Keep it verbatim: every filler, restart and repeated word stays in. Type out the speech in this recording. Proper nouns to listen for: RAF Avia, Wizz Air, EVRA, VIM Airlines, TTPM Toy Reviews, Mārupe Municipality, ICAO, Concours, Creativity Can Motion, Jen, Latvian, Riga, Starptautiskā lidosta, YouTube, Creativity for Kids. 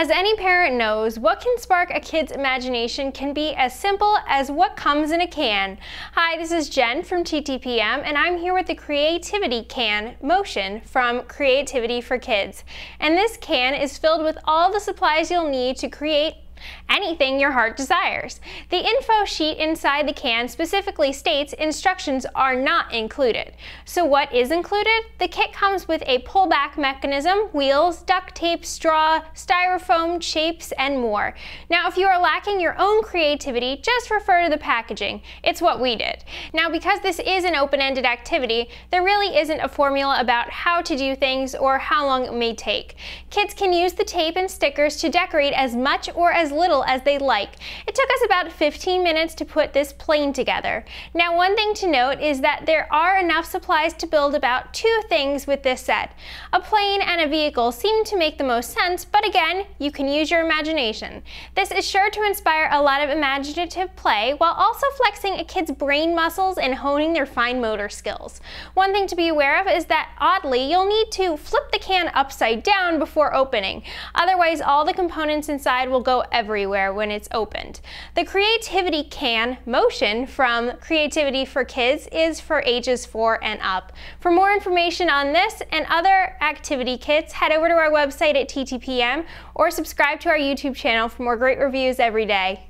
As any parent knows, what can spark a kid's imagination can be as simple as what comes in a can. Hi, this is Jen from T T P M, and I'm here with the Creativity Can Motion from Creativity for Kids. And this can is filled with all the supplies you'll need to create anything your heart desires. The info sheet inside the can specifically states instructions are not included. So what is included? The kit comes with a pullback mechanism, wheels, duct tape, straw, styrofoam, shapes, and more. Now, if you are lacking your own creativity, just refer to the packaging. It's what we did. Now, because this is an open-ended activity, there really isn't a formula about how to do things or how long it may take. Kids can use the tape and stickers to decorate as much or as little as they like. It took us about fifteen minutes to put this plane together. Now, one thing to note is that there are enough supplies to build about two things with this set. A plane and a vehicle seem to make the most sense, but again, you can use your imagination. This is sure to inspire a lot of imaginative play while also flexing a kid's brain muscles and honing their fine motor skills. One thing to be aware of is that, oddly, you'll need to flip the can upside down before opening. Otherwise, all the components inside will go everywhere when it's opened. The Creativity Can Motion from Creativity for Kids is for ages four and up. For more information on this and other activity kits, head over to our website at T T P M or subscribe to our YouTube channel for more great reviews every day.